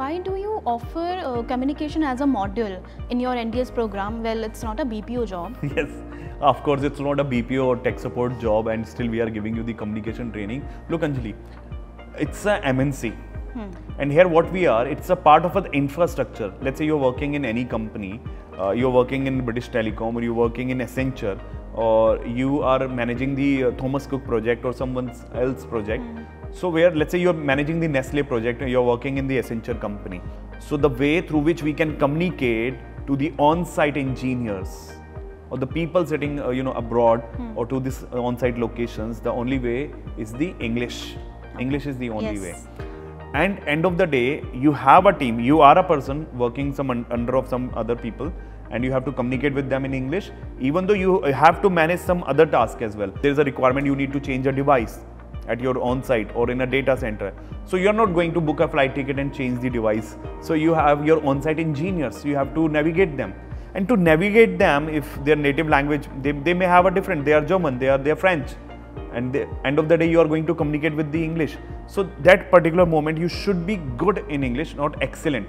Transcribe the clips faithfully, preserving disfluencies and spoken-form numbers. Why do you offer uh, communication as a module in your N D S program? Well, it's not a B P O job. Yes, of course, it's not a B P O or tech support job, and still we are giving you the communication training. Look, Anjali, it's a M N C. Hmm. And here what we are, it's a part of an infrastructure. Let's say you're working in any company, uh, you're working in British Telecom, or you're working in Accenture, or you are managing the uh, Thomas Cook project or someone else's project. Hmm. So where, let's say you're managing the Nestle project and you're working in the Accenture company. So the way through which we can communicate to the on-site engineers or the people sitting uh, you know, abroad hmm. or to these uh, on-site locations, the only way is the English. English is the only yes. way. And end of the day, you have a team, you are a person working some un under of some other people, and you have to communicate with them in English, even though you have to manage some other task as well. There is a requirement you need to change a device at your on site or in a data center. So you are not going to book a flight ticket and change the device. So you have your on site engineers, you have to navigate them. And to navigate them, if their native language, they, they may have a different, they are German, they are, they are French. And the end of the day, you are going to communicate with the English. So that particular moment, you should be good in English, not excellent.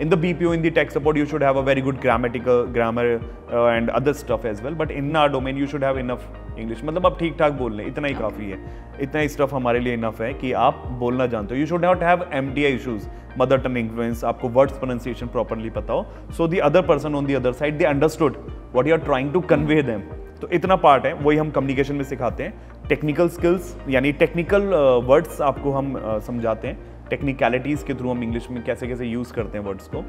In the B P O, in the tech support, you should have a very good grammatical, grammar uh, and other stuff as well. But in our domain, you should have enough English. मतलब आप ठीक ठाक बोल लें, इतना ही काफी है, इतना ही stuff हमारे लिए enough है कि आप बोलना जानते हो. You should not have M T I issues, mother tongue influence. आपको words pronunciation properly पता हो. So the other person on the other side, they understood what you are trying to convey them. तो इतना part है, वही हम communication में सिखाते हैं. टेक्निकल स्किल्स यानी टेक्निकल वर्ड्स आपको हम uh, समझाते हैं. टेक्निकलिटीज़ के थ्रू हम इंग्लिश में कैसे कैसे यूज़ करते हैं वर्ड्स को,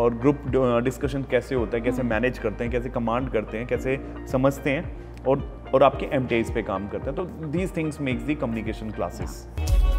और ग्रुप डिस्कशन uh, कैसे होता है, कैसे मैनेज करते हैं, कैसे कमांड करते हैं, कैसे समझते हैं, और और आपके एम टी आईज़ पे काम करते हैं. तो these things makes the communication classes.